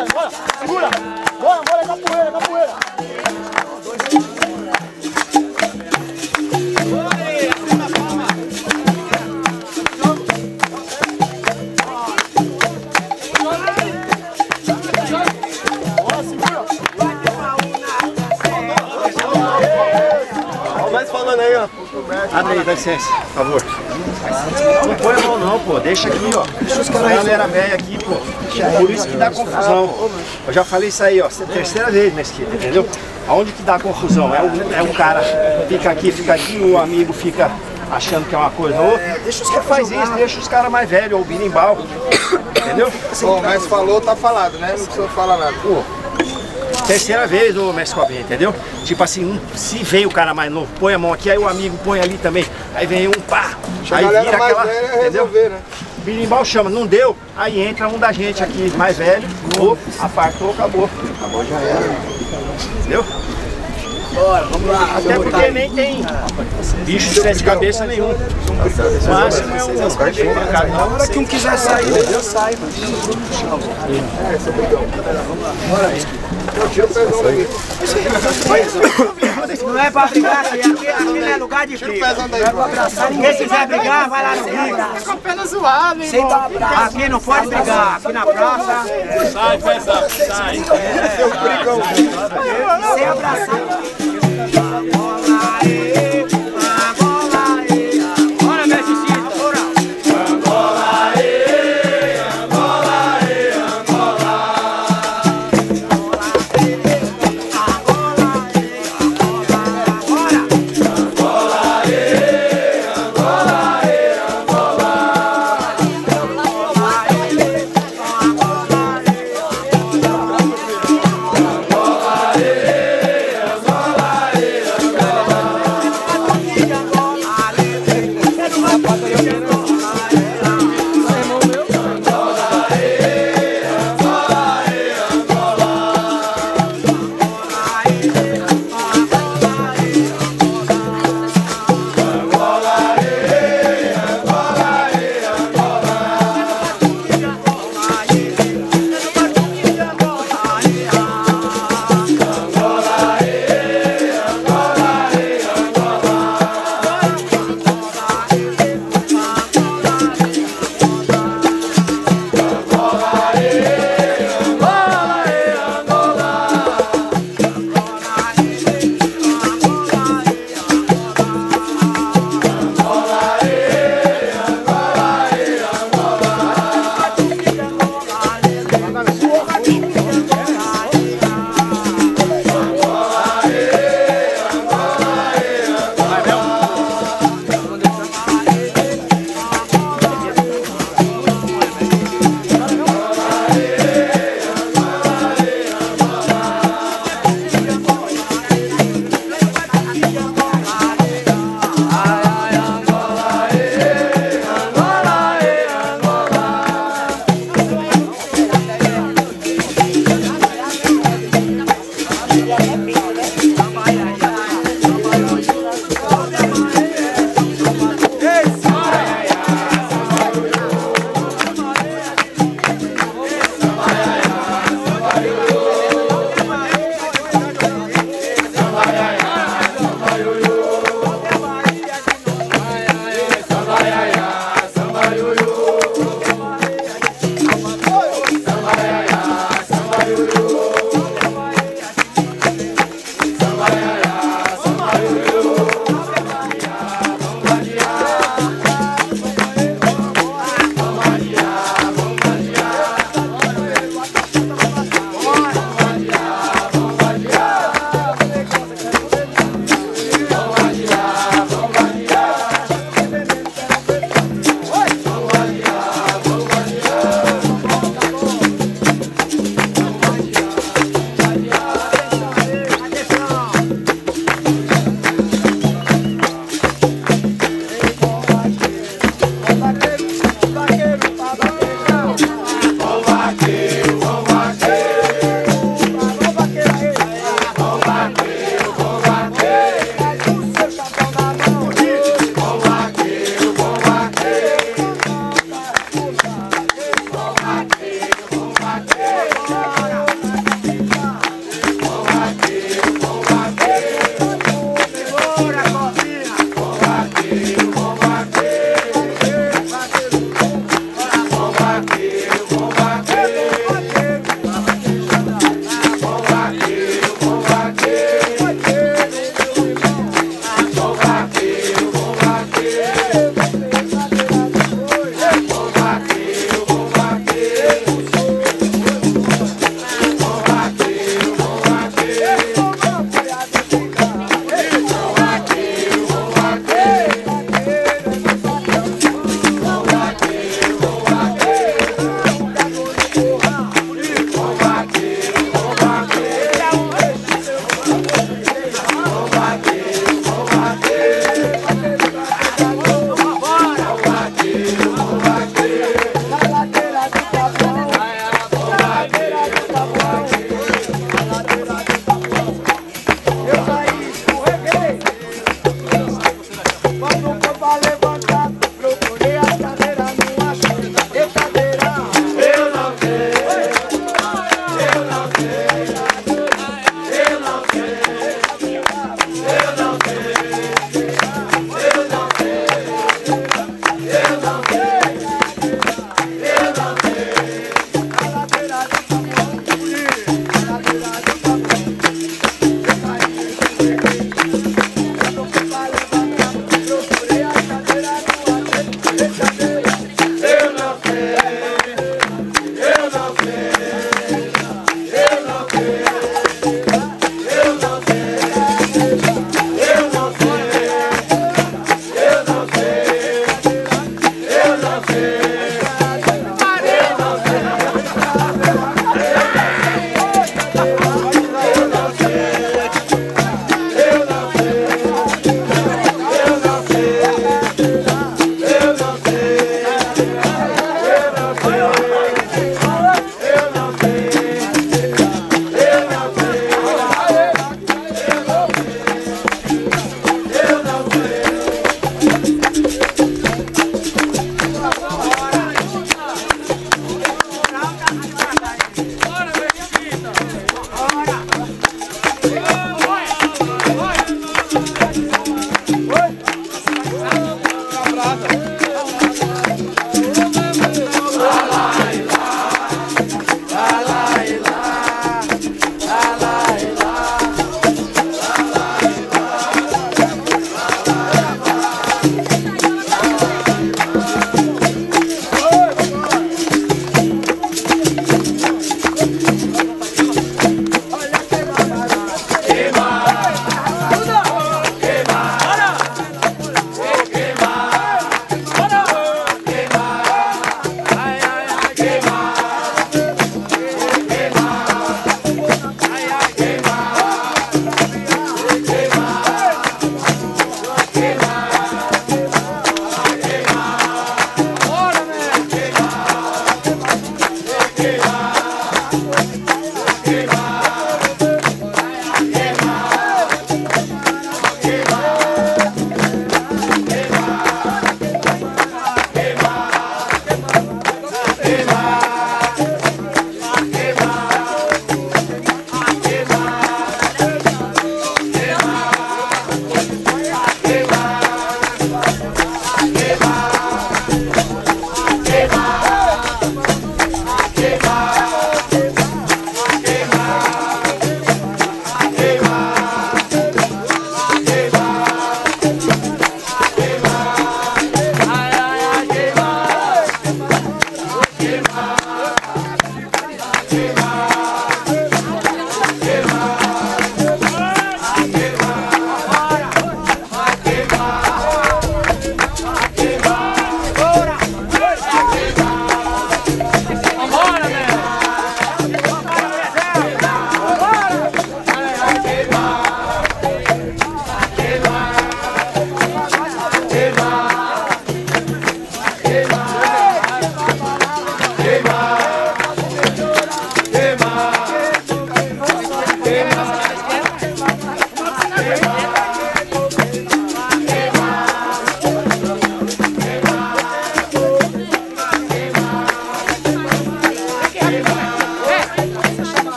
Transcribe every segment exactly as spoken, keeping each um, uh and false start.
bora, bora, segura, bora, bora, capoeira, capoeira. Aí, ó. Abre aí, dá licença, por favor. Não põe a mão não, pô. Deixa aqui, ó. Deixa os caras, galera velha aqui, pô. Por isso que dá confusão. Eu já falei isso aí, ó. É a terceira vez, Mesquita, entendeu? Aonde que dá confusão? É um, é um cara fica aqui, fica aqui, o amigo fica achando que é uma coisa ou outra. Deixa os caras faz isso, deixa os caras mais velhos, ou o berimbau. Entendeu? Bom, mas falou, tá falado, né? Não precisa falar nada. Pô. Terceira vez, ô mestre Cobinha, entendeu? Tipo assim, um, se vem o cara mais novo, põe a mão aqui, aí o amigo põe ali também, aí vem um, pá, aí vira aquela, entendeu? Birimbau chama, não deu, aí entra um da gente aqui, mais velho, novo, apartou, acabou. Acabou, já era. Entendeu? Bora, vamos lá. Até porque nem tem bicho de cabeça nenhum. O máximo é um. Na hora que um quiser sair, eu saio. É, seu brigão. Vamos lá. Bora aí. Não é pra brigar, aqui, aqui não é lugar de briga. Não é pra abraçar ninguém. Quem quiser brigar, vai lá no rio. Aqui não pode brigar, aqui na praça. Sai, pezão, sai. É seu brigão. Sem abraçar.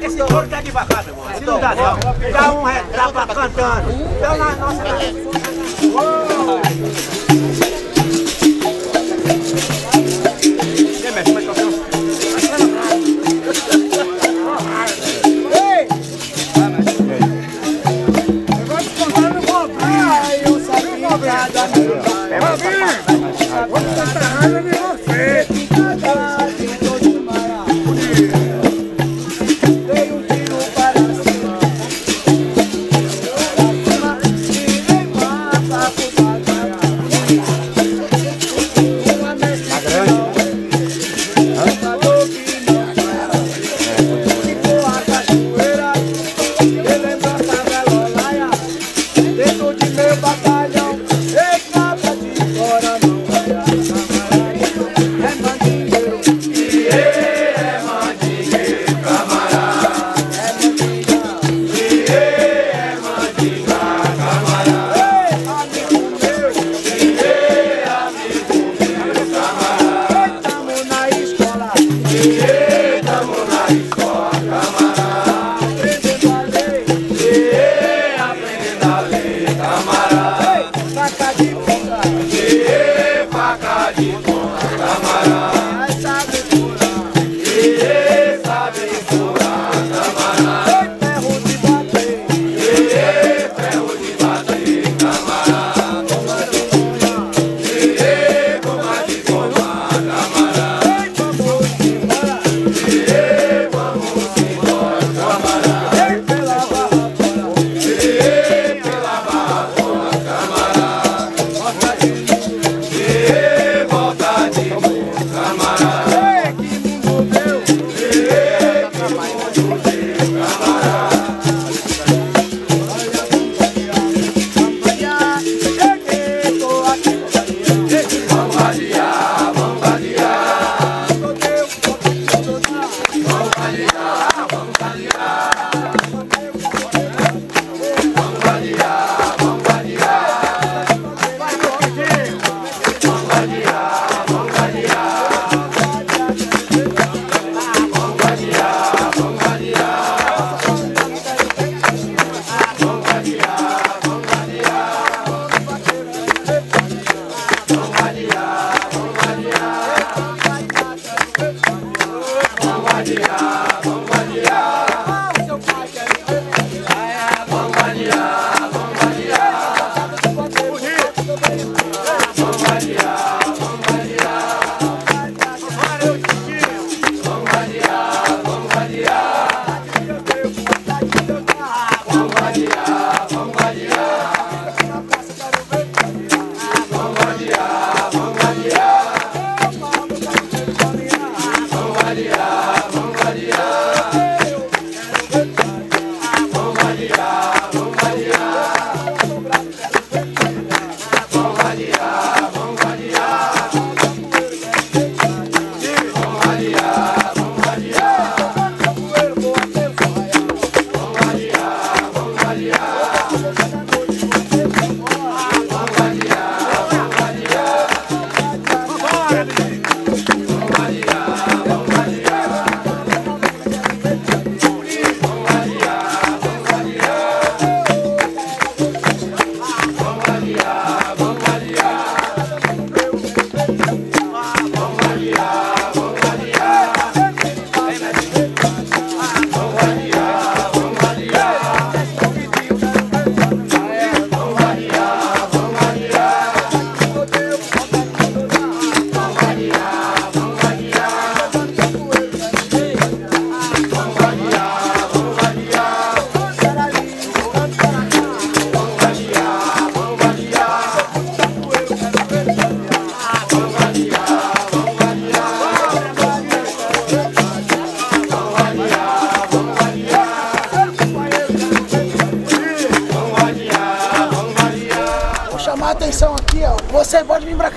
Esse rolo tá devagar, meu irmão. Se não dá, não. Dá um reto, dá pra cantando. Então, na nossa... E aí, mestre, vai tocar um...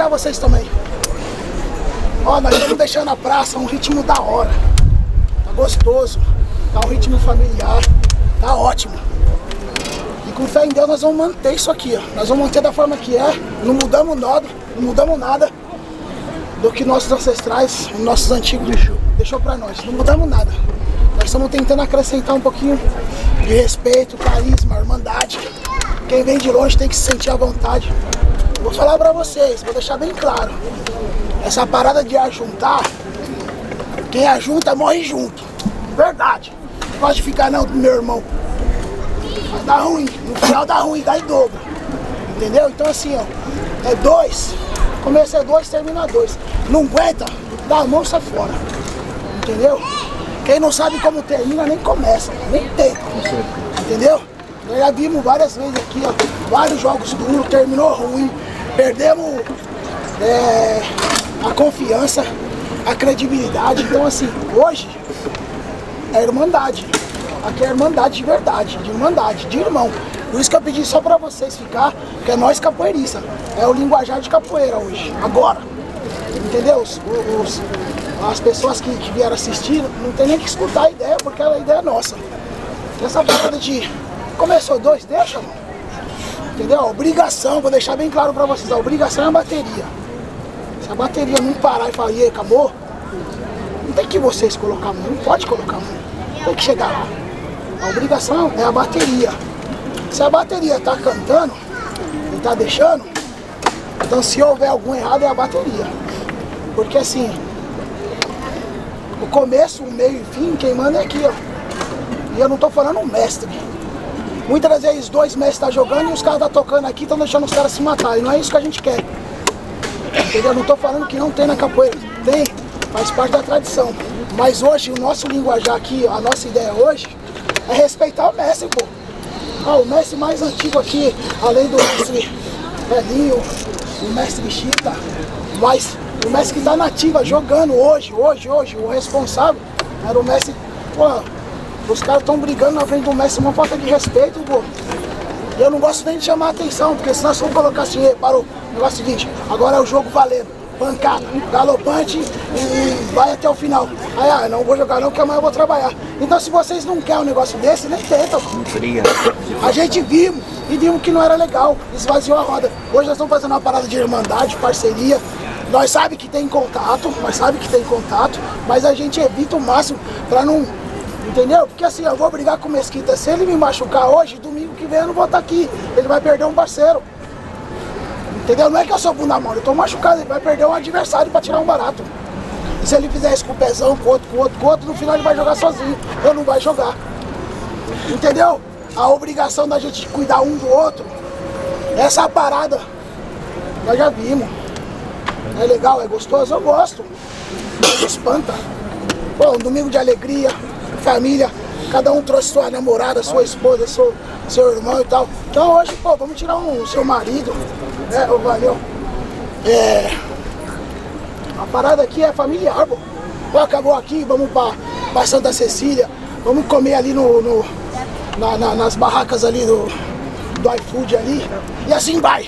Vocês também. Ó, nós estamos deixando a praça um ritmo da hora. Tá gostoso. Tá um ritmo familiar. Tá ótimo. E com fé em Deus nós vamos manter isso aqui, ó. Nós vamos manter da forma que é. Não mudamos nada. Não mudamos nada. do que nossos ancestrais, nossos antigos deixou para nós. Não mudamos nada. Nós estamos tentando acrescentar um pouquinho de respeito, carisma, irmandade. Quem vem de longe tem que se sentir à vontade. Eu vou falar para vocês, vou deixar bem claro. Essa parada de ajuntar, quem ajunta morre junto. Verdade. Não gosto de ficar não, meu irmão. Mas dá ruim. No final dá ruim, dá em dobro. Entendeu? Então assim, ó, é dois. Começa é dois, termina dois. Não aguenta, dá a mão, sai fora. Entendeu? Quem não sabe como termina, nem começa, nem tenta, entendeu? Nós já vimos várias vezes aqui, ó, vários jogos do mundo, terminou ruim, perdemos é, a confiança, a credibilidade. Então assim, hoje é irmandade, aqui é irmandade de verdade, de irmandade, de irmão. Por isso que eu pedi só pra vocês ficar, porque é nós capoeiristas, é o linguajar de capoeira hoje, agora, entendeu? Os, os, As pessoas que, que vieram assistir, não tem nem que escutar a ideia, porque a ideia é nossa. Essa parada de começou dois, deixa, mano. Entendeu? A obrigação, vou deixar bem claro pra vocês, a obrigação é a bateria. Se a bateria não parar e falar, e acabou, não tem que vocês colocar mão, não pode colocar mão, tem que chegar lá. A obrigação é a bateria. Se a bateria tá cantando, e tá deixando, então se houver algum errado é a bateria. Porque assim, o começo, o meio e o fim, quem manda é aqui, ó. E eu não tô falando um mestre. Muitas das vezes dois mestres tá jogando e os caras tá tocando aqui, estão deixando os caras se matar. E não é isso que a gente quer. Entendeu? Não tô falando que não tem na capoeira. Tem, faz parte da tradição. Mas hoje, o nosso linguajar aqui, a nossa ideia hoje, é respeitar o mestre, pô. Ah, o mestre mais antigo aqui, além do mestre Velhinho, o mestre Chita, mas... o mestre que está nativa jogando hoje, hoje, hoje, o responsável era o mestre. Pô, os caras estão brigando na frente do mestre, uma falta de respeito, pô. Eu não gosto nem de chamar a atenção, porque se nós vamos colocar assim, parou, o negócio é o seguinte, agora é o jogo valendo, pancada, galopante e vai até o final. Aí, ah, não vou jogar não, que amanhã eu vou trabalhar. Então se vocês não querem um negócio desse, nem tentam. A gente vimos e vimos que não era legal, esvaziou a roda. Hoje nós estamos fazendo uma parada de irmandade, parceria. Nós sabe que tem contato, nós sabe que tem contato, mas a gente evita o máximo pra não, entendeu? Porque assim, eu vou brigar com o Mesquita, se ele me machucar hoje, domingo que vem eu não vou estar aqui, ele vai perder um parceiro, entendeu? Não é que eu sou bunda mole, eu tô machucado, ele vai perder um adversário pra tirar um barato. E se ele fizer isso com o pezão, com o outro, com o outro, com o outro, no final ele vai jogar sozinho, eu não vai jogar, entendeu? A obrigação da gente cuidar um do outro, essa parada, nós já vimos. É legal, é gostoso, eu gosto. Não espanta. Pô, um domingo de alegria, família, cada um trouxe sua namorada, sua esposa, seu, seu irmão e tal. Então hoje, pô, vamos tirar um seu marido, né? Valeu. É... a parada aqui é familiar, pô. Pô, acabou aqui, vamos pra, pra Santa Cecília, vamos comer ali no, no, na, na, nas barracas ali do, do iFood ali. E assim vai.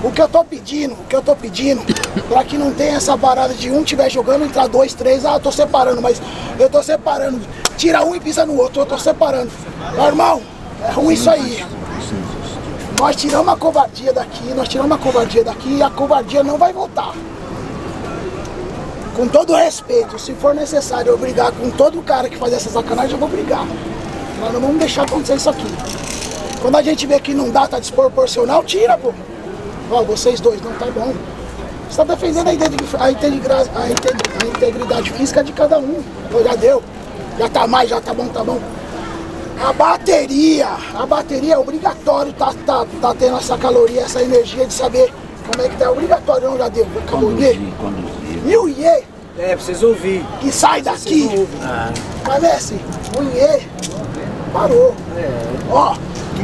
O que eu tô pedindo, o que eu tô pedindo, pra que não tenha essa parada de um tiver jogando, entrar dois, três, ah, eu tô separando, mas eu tô separando, tira um e pisa no outro, eu tô separando. Meu irmão, é ruim isso aí. Nós tiramos a covardia daqui, nós tiramos a covardia daqui e a covardia não vai voltar. Com todo respeito, se for necessário eu brigar com todo cara que faz essa sacanagem, eu vou brigar. Mas não vamos deixar acontecer isso aqui. Quando a gente vê que não dá, tá desproporcional, tira, pô. Ó, vocês dois, não tá bom. Você tá defendendo a, a, integra a, integ a integridade física de cada um. Então, já deu. Já tá mais, já tá bom, tá bom. A bateria, a bateria é obrigatório, tá, tá, tá tendo essa caloria, essa energia de saber como é que tá. É obrigatório, não, já deu. Acabou dele. E iê. É, vocês ouvirem. E sai daqui. Ah. Mas, Messi, o iê parou. É. Ó,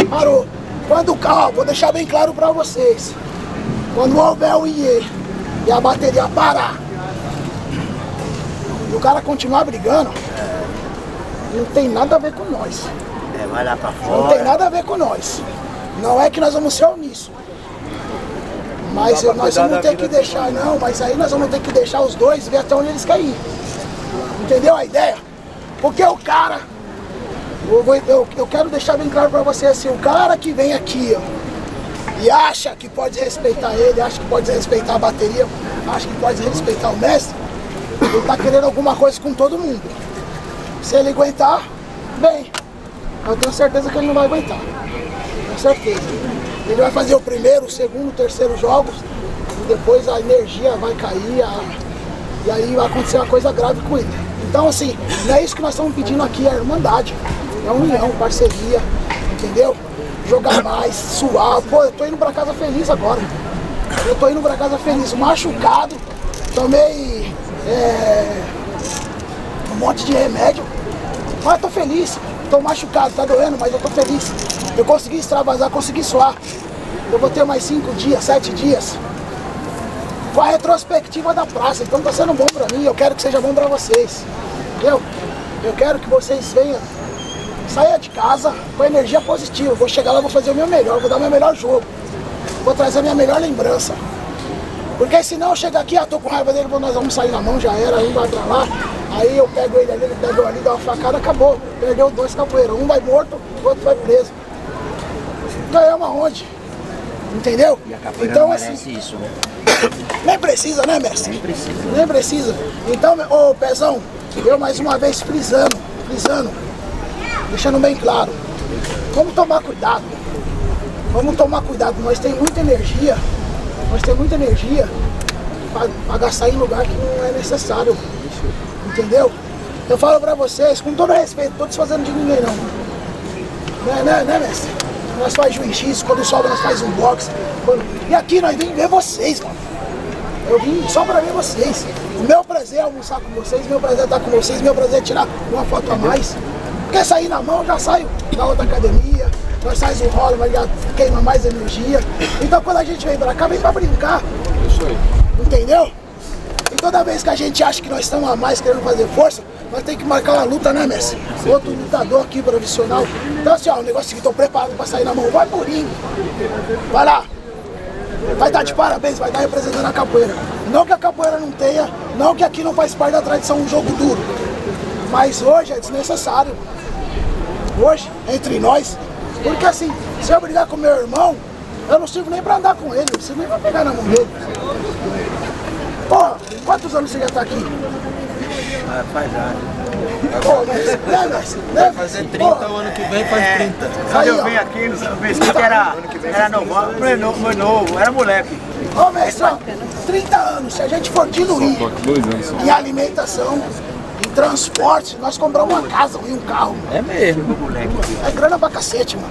parou. Quando, ó, vou deixar bem claro pra vocês. Quando houver o iê e a bateria parar e o cara continuar brigando, não tem nada a ver com nós. É, vai lá pra fora. Não tem nada a ver com nós. Não é que nós vamos ser omissos. Mas nós vamos ter que, que, que deixar, não, não, mas aí nós vamos ter que deixar os dois ver até onde eles caírem. Entendeu a ideia? Porque o cara, eu, vou, eu, eu quero deixar bem claro pra vocês assim, o cara que vem aqui, ó, e acha que pode respeitar ele, acha que pode respeitar a bateria, acha que pode respeitar o mestre, ele tá querendo alguma coisa com todo mundo. Se ele aguentar, bem, eu tenho certeza que ele não vai aguentar. Com certeza. Ele vai fazer o primeiro, o segundo, o terceiro jogos, e depois a energia vai cair, a... e aí vai acontecer uma coisa grave com ele. Então assim, não é isso que nós estamos pedindo aqui, é irmandade, é união, parceria, entendeu? Jogar mais, suar. Pô, eu tô indo pra casa feliz agora. Eu tô indo pra casa feliz, machucado, tomei é, um monte de remédio, mas tô feliz, tô machucado, tá doendo, mas eu tô feliz. Eu consegui extravasar, consegui suar. Eu vou ter mais cinco dias, sete dias. Com a retrospectiva da praça, então tá sendo bom pra mim, eu quero que seja bom pra vocês. Entendeu? Eu quero que vocês venham, saia de casa com energia positiva. Vou chegar lá, vou fazer o meu melhor, vou dar o meu melhor jogo. Vou trazer a minha melhor lembrança. Porque senão eu chego aqui, ah, tô com raiva dele, nós vamos sair na mão, já era, um vai pra lá. Aí eu pego ele ali, ele pega eu ali, dá uma facada, acabou. Perdeu dois capoeiros, um vai morto, o outro vai preso. Ganhamos aonde? Entendeu? E a capoeira então, não merece assim, isso, né? Nem precisa, né, mestre? Nem precisa. Nem precisa. Então, ô oh, Pezão, eu mais uma vez frisando, frisando, deixando bem claro. Vamos tomar cuidado. Vamos tomar cuidado. Nós temos muita energia. Nós temos muita energia para gastar em lugar que não é necessário. Entendeu? Eu falo pra vocês, com todo respeito, não tô desfazendo de ninguém, não. Né, né, né, mestre? Nós faz jiu-jitsu, quando sobra nós faz um boxe. E aqui nós vim ver vocês, mano. Eu vim só pra ver vocês. O meu prazer é almoçar com vocês, meu prazer é estar com vocês, meu prazer é tirar uma foto a mais. Quer sair na mão, já saio da outra academia, nós saímos um rolo, mas já queima mais energia. Então quando a gente vem pra cá, vem pra brincar. Isso aí. Entendeu? E toda vez que a gente acha que nós estamos a mais querendo fazer força, nós temos que marcar uma luta, né, Messi? Outro lutador aqui, profissional. Então assim, ó, o negócio que estou preparado pra sair na mão, vai por mim. Vai lá. Vai dar de parabéns, vai estar representando a capoeira. Não que a capoeira não tenha, não que aqui não faz parte da tradição um jogo duro. Mas hoje é desnecessário. Hoje, entre nós. Porque assim, se eu brigar com meu irmão, eu não sirvo nem pra andar com ele, eu não sirvo nem pra pegar na mão dele. Porra, quantos anos você já tá aqui? Ah, faz nada. Pô, né, Messi? Vai fazer trinta, porra, o ano que vem faz trinta. Quando eu vim aqui, não sei que era, era normal, foi novo, novo, era moleque. Ô, Messi, ó, trinta anos, se a gente for diluir em alimentação, em transporte, nós compramos uma casa e um carro. É mesmo, moleque. É grana pra cacete, mano.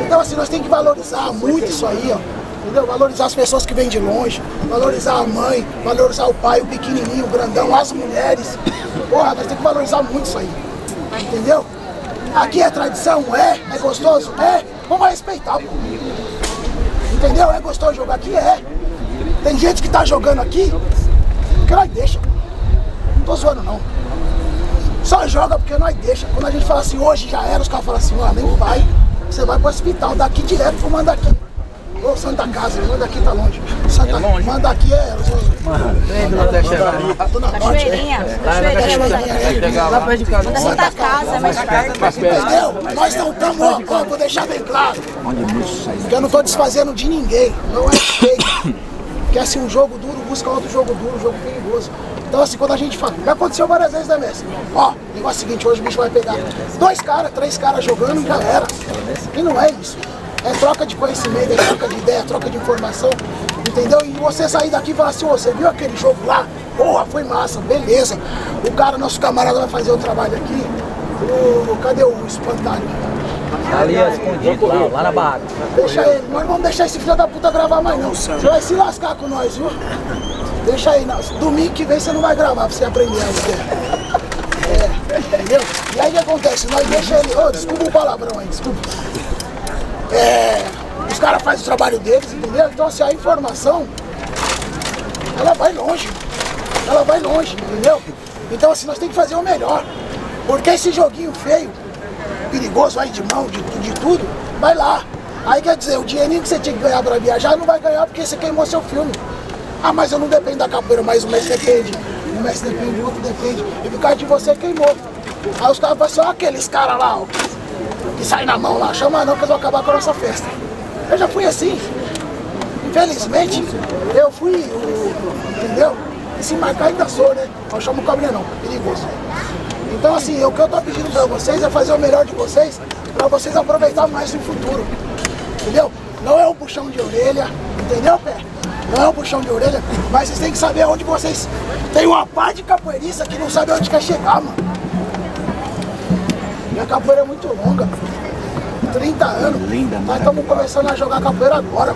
Então, assim, nós temos que valorizar muito isso aí, ó. Entendeu? Valorizar as pessoas que vêm de longe, valorizar a mãe, valorizar o pai, o pequenininho, o grandão, as mulheres. Porra, nós temos que valorizar muito isso aí, entendeu? Aqui é tradição, é, é gostoso, é, vamos respeitar, pô. Entendeu? É gostoso jogar aqui, é. Tem gente que tá jogando aqui, porque nós deixa. Não tô zoando, não. Só joga porque nós deixa. Quando a gente fala assim, hoje já era, os caras falam assim, ah, nem vai, você vai pro hospital, daqui direto, vou mandar aqui. Ô, Santa Casa, manda aqui, tá longe. Santa, é longe. Manda aqui é... Mano, tem do Nordeste ali. Tá na Cachoeirinha. Cachoeirinha. Lá perto de casa. Manda Santa Casa, mais perto. Entendeu? Nós não estamos, ó, ó, vou deixar bem claro. Porque eu não tô desfazendo de ninguém. Não é feio. Porque assim, um jogo duro busca outro jogo duro, um jogo perigoso. Então assim, quando a gente fala... Já aconteceu várias vezes, né, Messi? Ó, o negócio é o seguinte, hoje o bicho vai pegar dois caras, três caras jogando e galera. E não é isso. É troca de conhecimento, é troca de ideia, é troca de informação, entendeu? E você sair daqui e falar assim, oh, você viu aquele jogo lá? Porra, foi massa, beleza. O cara, nosso camarada, vai fazer o trabalho aqui. O, cadê o espantalho? Ali, escondido, lá, lá na barraca. Deixa ele, nós não vamos deixar esse filho da puta gravar mais não. Você vai se lascar com nós, viu? Deixa aí, nós. Domingo que vem você não vai gravar, pra você aprender a é, entendeu? E aí o que acontece? Nós deixamos ele... Oh, desculpa o palavrão aí, desculpa. É, os caras fazem o trabalho deles, entendeu? Então assim, a informação, ela vai longe, ela vai longe, entendeu? Então assim, nós temos que fazer o melhor, porque esse joguinho feio, perigoso, vai de mão, de, de tudo, vai lá. Aí quer dizer, o dinheirinho que você tinha que ganhar pra viajar, não vai ganhar porque você queimou seu filme. Ah, mas eu não dependo da capoeira, mas o mestre depende, o mestre depende, o outro depende, e por causa de você queimou. Aí os caras falam assim, ó, aqueles caras lá, ó. E sai na mão lá, chama não que eles vão acabar com a nossa festa. Eu já fui assim, Felizmente, eu fui, entendeu? E se marcar ainda sou, né? Eu chamo o cobrinha não, perigoso. Então assim, o que eu tô pedindo pra vocês é fazer o melhor de vocês, pra vocês aproveitar mais no futuro, entendeu? Não é um puxão de orelha, entendeu, pé? Não é um puxão de orelha, mas vocês têm que saber onde vocês... Tem uma pá de capoeirista que não sabe onde quer chegar, mano. Minha capoeira é muito longa, trinta anos. Linda, nós estamos começando a jogar capoeira agora,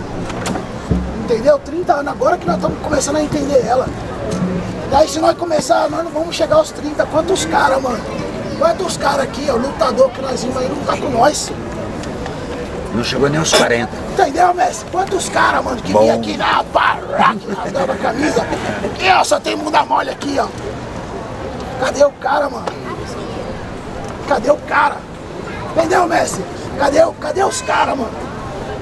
entendeu? trinta anos agora que nós estamos começando a entender ela. Daí se nós começar, nós não vamos chegar aos trinta. Quantos caras, mano? Quantos caras aqui, ó, lutador que nós vimos aí lutar com nós? Não chegou nem aos quarenta. Entendeu, Messi? Quantos caras, mano, que vinha aqui na barraca, rasgava a camisa. E ó, só tem bunda mole aqui, ó. Cadê o cara, mano? Cadê o cara? Entendeu, Messi? Cadê, cadê os caras, mano?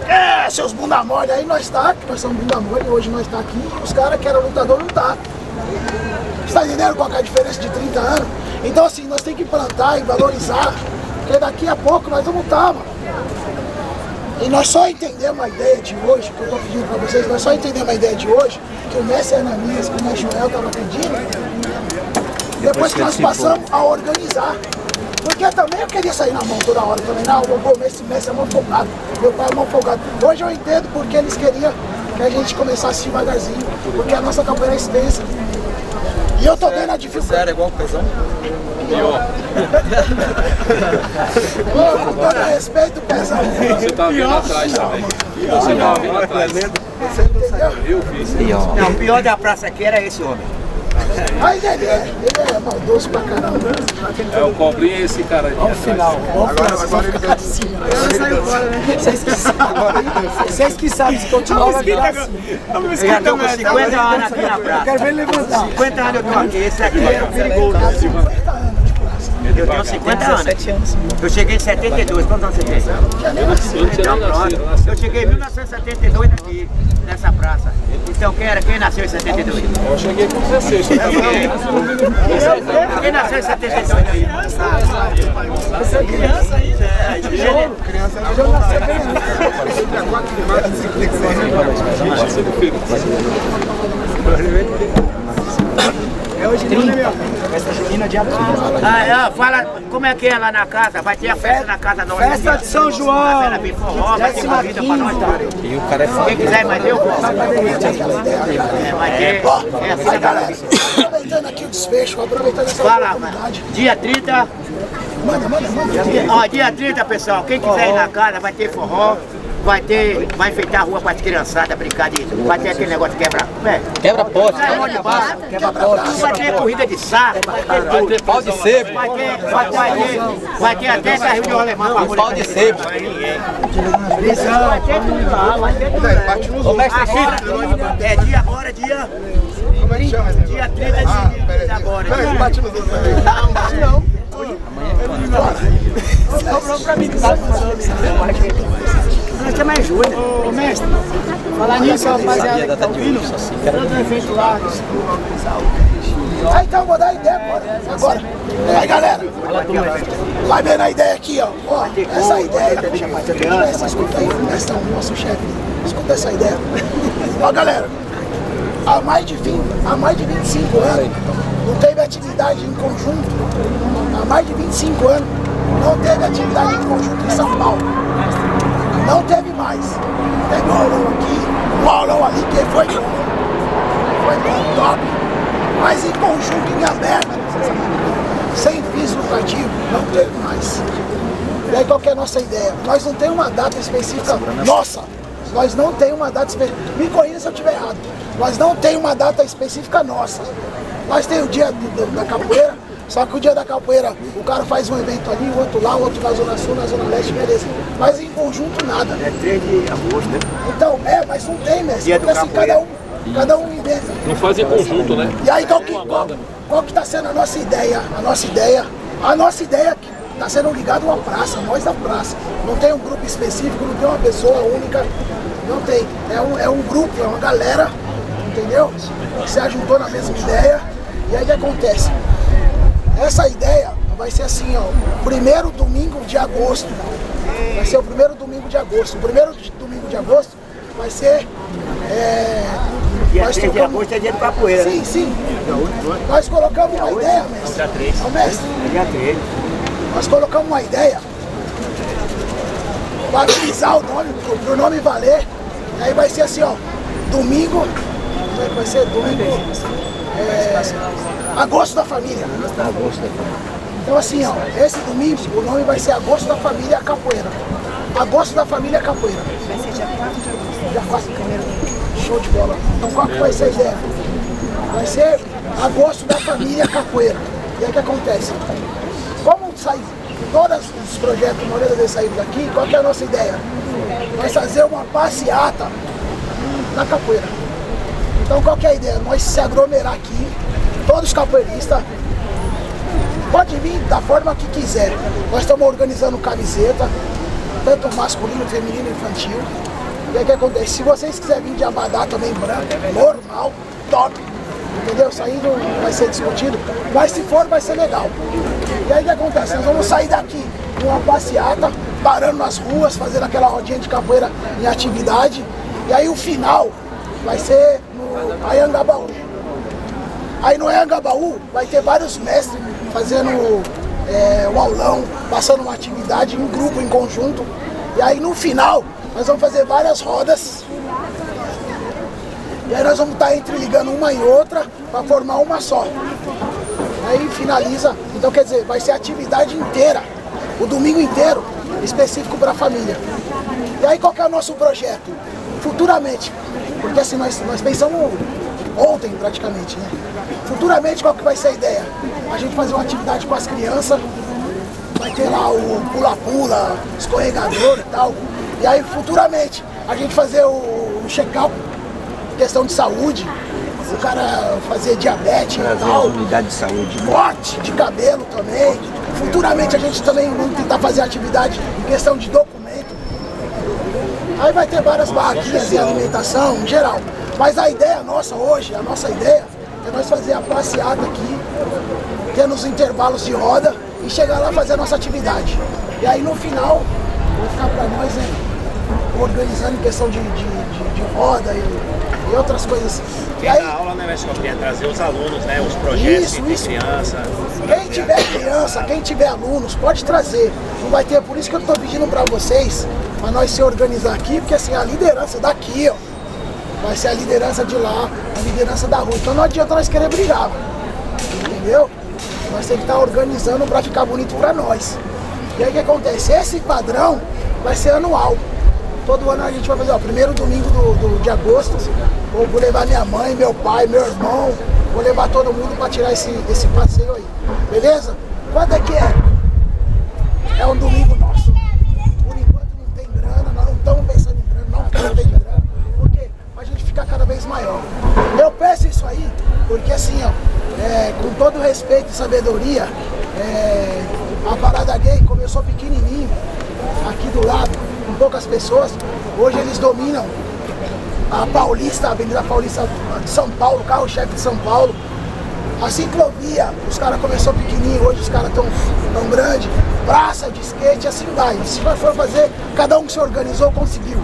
É, seus bunda mole. Aí nós tá, que nós somos bunda mole, hoje nós tá aqui. Os caras que eram lutador não tá. Você tá entendendo qual é a diferença de trinta anos? Então, assim, nós temos que plantar e valorizar. Porque daqui a pouco nós vamos estar, tá, mano. E nós só entendemos a ideia de hoje, que eu estou pedindo para vocês, nós só entendemos a ideia de hoje, que o Mestre Ananias, que o Mestre Joel estava pedindo, depois que nós passamos a organizar. Porque também eu queria sair na mão toda hora, também não, o Mestre é mão folgado, meu pai é mão folgado. Hoje eu entendo porque eles queriam que a gente começasse devagarzinho, porque a nossa campanha é extensa. E eu tô vendo a dificuldade. Sério, igual o pesão? Pior. Pô, com todo respeito, pesão. Você tá vendo atrás também. Você tá vendo atrás. Eu vi. Não, o pior da praça aqui era esse homem. Mas ele é, ele é maldoso pra caramba. É, o cobrinho é esse cara aí. Olha o final. Agora vai ficar de cima. Ele saiu embora, né? Vocês que sabem se continuar lá atrás. Eu já tô com cinquenta anos aqui na praça. Eu quero ver ele levantar. cinquenta anos eu tô aqui. Esse aqui é perigoso. Eu tenho cinquenta anos. Eu cheguei em setenta e dois. Quantos anos você tem? Então pronto. Eu cheguei em mil novecentos e setenta e dois aqui, nessa praça. Então quem era? Quem nasceu em setenta e dois? Eu cheguei com dezesseis. Quem nasceu em setenta e dois? Você é criança ainda? É, criança ainda. Eu nasci criança. É hoje de junina, festa junina de abril. Ah, fala como é que é lá na casa, vai ter a festa na casa nossa. Festa de São João. Vai ter comida pra nós. E o cara é foda. Quem quiser, mas eu vou. Vai ter. Vai ter. Aproveitando aqui o desfecho, aproveitando essa oportunidade. dia trinta. Manda, manda, manda. dia trinta, pessoal, quem quiser ir na casa, vai ter forró. Vai ter, vai enfeitar a rua para as criançadas brincar de. Vai ter aquele negócio de quebra. É. Quebra pote, é, quebra pote, quebra pote. Vai ter corrida de saco, vai ter pau de, pau de sebo. Vai ter, vai ter, vai ter, vai ter até carrinho de rolemã para mulher. Pau de sebo. Vai ter tudo lá, vai ter tudo lá. Ô, Mestre Chita. É dia agora, dia. Como é que chama? dia trinta de agora. Não bate nos outros também. Não, bate não. Amanhã. Sobrou pra mim, sabe? Nós temos ajuda. Ô mestre, falar nisso, rapaziada, que tá ouvindo, todo o evento lá. Ah, então vou dar a ideia agora. Agora. E aí, galera? Vai vendo a ideia aqui, ó. Ó, essa ideia. Escuta aí, mestre, o nosso chefe. Escuta essa ideia. Ó, galera. Há mais de vinte, há mais de vinte e cinco anos, não teve atividade em conjunto. Há mais de vinte e cinco anos, não teve atividade em conjunto em São Paulo. Não teve mais. Teve um aulão aqui, um aulão ali, que foi bom. Foi bom, top. Mas em conjunto, em aberto, sem fins lucrativos, não teve mais. E aí qual que é a nossa ideia? Nós não temos uma data específica nossa. Nós não temos uma data específica. Me corrija se eu estiver errado. Nós não temos uma data específica nossa. Nós temos o dia da capoeira. Só que o dia da capoeira, o cara faz um evento ali, o outro lá, o outro na Zona Sul, na Zona Leste, beleza. Mas em conjunto, nada. É três de agosto, né? Então, é, mas não tem, mestre. Dia porque assim, cada um, cada um inventa. Não faz em conjunto, né? E aí, qual que, qual, qual que tá sendo a nossa ideia? A nossa ideia, a nossa ideia que tá sendo ligada a uma praça, nós da praça. Não tem um grupo específico, não tem uma pessoa única, não tem. É um, é um grupo, é uma galera, entendeu? Que se ajuntou na mesma ideia. E aí, o que acontece? Essa ideia vai ser assim, ó, primeiro domingo de agosto. Vai ser o primeiro domingo de agosto. O primeiro domingo de agosto vai ser... É, dia três de agosto é dia do capoeira. Sim, sim. Nós colocamos uma ideia, mestre. Mestre. Nós colocamos uma ideia para utilizar o nome, para o nome valer. E aí vai ser assim, ó, domingo, vai ser domingo, é, agosto da família. Então assim, ó, esse domingo o nome vai ser agosto da família capoeira. Agosto da família capoeira. Vai ser dia quatro de agosto. Dia quatro de agosto. Show de bola. Então qual que vai ser a ideia? Vai ser agosto da família capoeira. E aí o que acontece? Como sair todos os projetos, a maioria deles saíram daqui, qual que é a nossa ideia? Nós fazer uma passeata na capoeira. Então qual que é a ideia? Nós se aglomerar aqui, todos os capoeiristas, pode vir da forma que quiser. Nós estamos organizando camiseta, tanto masculino, feminino, infantil. E aí o que acontece? Se vocês quiserem vir de abadá também branco, normal, top. Entendeu? Isso aí não vai ser discutido, mas se for vai ser legal. E aí o que acontece? Nós vamos sair daqui numa passeata, parando nas ruas, fazendo aquela rodinha de capoeira em atividade. E aí o final vai ser no Anhangabaú. Aí no Anhangabaú vai ter vários mestres fazendo é, um aulão, passando uma atividade em grupo, em conjunto. E aí no final nós vamos fazer várias rodas. E aí nós vamos estar entreligando uma e outra para formar uma só. Aí finaliza. Então quer dizer, vai ser a atividade inteira, o domingo inteiro, específico para a família. E aí qual que é o nosso projeto? Futuramente, porque assim nós, nós pensamos ontem praticamente, né? Futuramente qual que vai ser a ideia? A gente fazer uma atividade com as crianças, vai ter lá o pula-pula, escorregador e tal. E aí futuramente a gente fazer o, o check-up, questão de saúde, o cara fazer diabetes e tal. Unidade de saúde. Corte de cabelo também. Futuramente a gente também vamos tentar fazer atividade em questão de documento. Aí vai ter várias barraquinhas e alimentação em geral. Mas a ideia nossa hoje, a nossa ideia é nós fazer a passeada aqui, ter nos intervalos de roda e chegar lá fazer a nossa atividade. E aí no final vai ficar pra nós, né, organizando em questão de, de, de, de roda e, e outras coisas. Quem aí, dá aula, né, Mestre Chita, trazer os alunos, né, os projetos isso, que tem isso. criança. Quem tiver criança, quem tiver alunos, pode trazer. Não vai ter, por isso que eu estou pedindo para vocês, para nós se organizar aqui, porque assim, a liderança daqui, ó, vai ser a liderança de lá, a liderança da rua. Então não adianta nós querer brigar, entendeu? Nós temos que estar organizando para ficar bonito para nós. E aí o que acontece? Esse padrão vai ser anual. Todo ano a gente vai fazer, ó, primeiro domingo do, do, de agosto, vou, vou levar minha mãe, meu pai, meu irmão, vou levar todo mundo para tirar esse, esse passeio aí, beleza? Quanto é que é? É um domingo nosso. Por enquanto não tem grana, nós não estamos pensando em grana, não estamos pensando em grana, porque a gente fica cada vez maior. Eu peço isso aí, porque assim, ó, é, com todo respeito e sabedoria, é, a parada gay começou pequenininho, aqui do lado, com poucas pessoas, hoje eles dominam a Paulista, a Avenida Paulista de São Paulo, carro-chefe de São Paulo. A ciclovia, os caras começaram pequenininho, hoje os caras estão tão grandes, praça de skate, assim vai. Se for fazer, cada um que se organizou, conseguiu.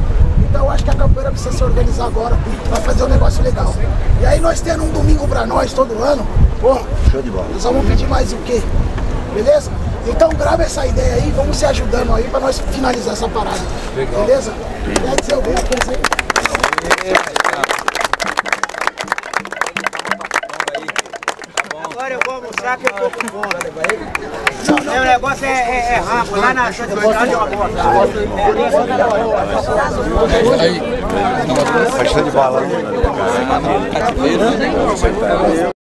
Então eu acho que a capoeira precisa se organizar agora para fazer um negócio legal. E aí nós tendo um domingo para nós todo ano, pô, show de bola. Nós vamos pedir mais o quê? Beleza? Então grava essa ideia aí, vamos se ajudando aí pra nós finalizar essa parada. Legal. Beleza? Quer dizer, eu vou aqueles aí. Agora eu vou almoçar que eu tô com fome. Meu negócio é, é, é rápido, lá na Santa Casa eu almoço. Aí, bastante bala.